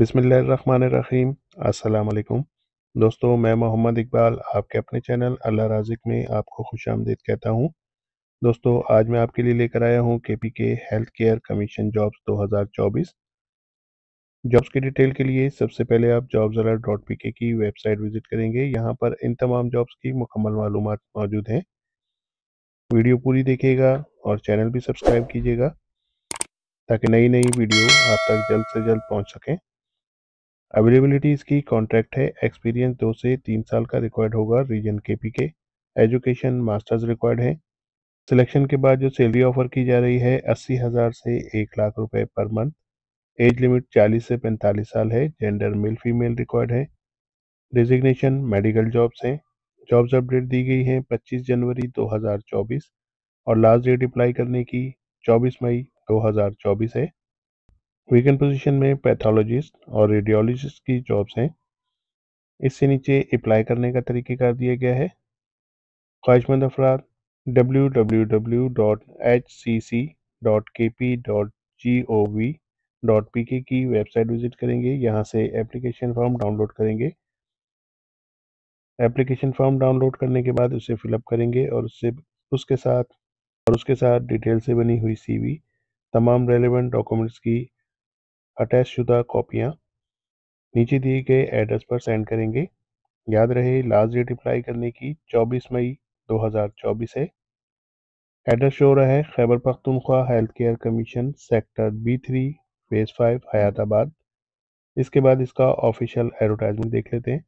बिस्मिल्लाहिर्रहमानिर्रहीम। अस्सलाम वालेकुम दोस्तों, मैं मोहम्मद इकबाल आपके अपने चैनल अल्लाह राजिक में आपको खुशामदीद कहता हूं। दोस्तों आज मैं आपके लिए लेकर आया हूं KPK health care commission jobs 2024। Jobs की डिटेल के लिए सबसे पहले आप JobsAlert.pk की वेबसाइट विज़िट करेंगे। यहाँ पर इन तमाम जॉब्स की मुकम्मल मालूमात मौजूद हैं। वीडियो पूरी देखिएगा और चैनल भी सब्सक्राइब कीजिएगा ताकि नई नई वीडियो आप तक जल्द से जल्द पहुँच सकें। अवेलेबिलिटी इसकी कॉन्ट्रैक्ट है, एक्सपीरियंस 2 से 3 साल का रिक्वायर्ड होगा, region KPK, education masters required है। सिलेक्शन के बाद जो सैलरी ऑफर की जा रही है 80,000 से 1 लाख रुपए पर मंथ। एज लिमिट 40 से 45 साल है। जेंडर मेल फीमेल रिक्वायर्ड है। डिजिग्नेशन मेडिकल जॉब्स हैं। जॉब्स अपडेट दी गई हैं 25 जनवरी 2024 और लास्ट डेट अप्लाई करने की 24 मई 2024 है। वीकेंड पोजीशन में पैथोलॉजिस्ट और रेडियोलॉजिस्ट की जॉब्स हैं। इससे नीचे अप्लाई करने का तरीक़ेकार दिया गया है। ख्वाहिशमंद अफराद www.hcc.kp.gov.pk की वेबसाइट विज़िट करेंगे। यहाँ से एप्लीकेशन फॉर्म डाउनलोड करेंगे। एप्लीकेशन फॉर्म डाउनलोड करने के बाद उसे फिलअप करेंगे और उसके साथ डिटेल से बनी हुई CV, तमाम रेलेवेंट डॉक्यूमेंट्स की अटैच शुदा कॉपियाँ नीचे दिए गए एड्रेस पर सेंड करेंगे। याद रहे लास्ट डेट अप्लाई करने की 24 मई 2024 है। एड्रेस हो रहा है Khyber Pakhtunkhwa health care commission, sector B3, phase 5, Hayatabad. इसके बाद इसका ऑफिशियल एडवर्टाइजमेंट देख लेते हैं।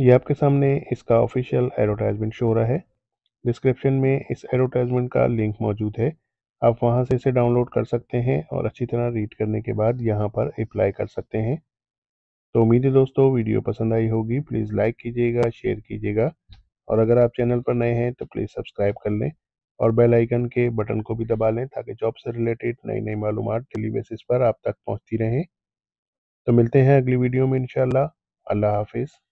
ये आपके सामने इसका ऑफिशियल एडवर्टाइजमेंट शो हो रहा है। डिस्क्रिप्शन में इस एडवर्टाइजमेंट का लिंक मौजूद है, आप वहां से इसे डाउनलोड कर सकते हैं और अच्छी तरह रीड करने के बाद यहां पर अप्लाई कर सकते हैं। तो उम्मीद है दोस्तों वीडियो पसंद आई होगी। प्लीज़ लाइक कीजिएगा, शेयर कीजिएगा और अगर आप चैनल पर नए हैं तो प्लीज़ सब्सक्राइब कर लें और बेल आइकन के बटन को भी दबा लें ताकि जॉब से रिलेटेड नई नई मालूमात डेली बेसिस पर आप तक पहुँचती रहें। तो मिलते हैं अगली वीडियो में इंशाल्लाह। अल्लाह हाफिज़।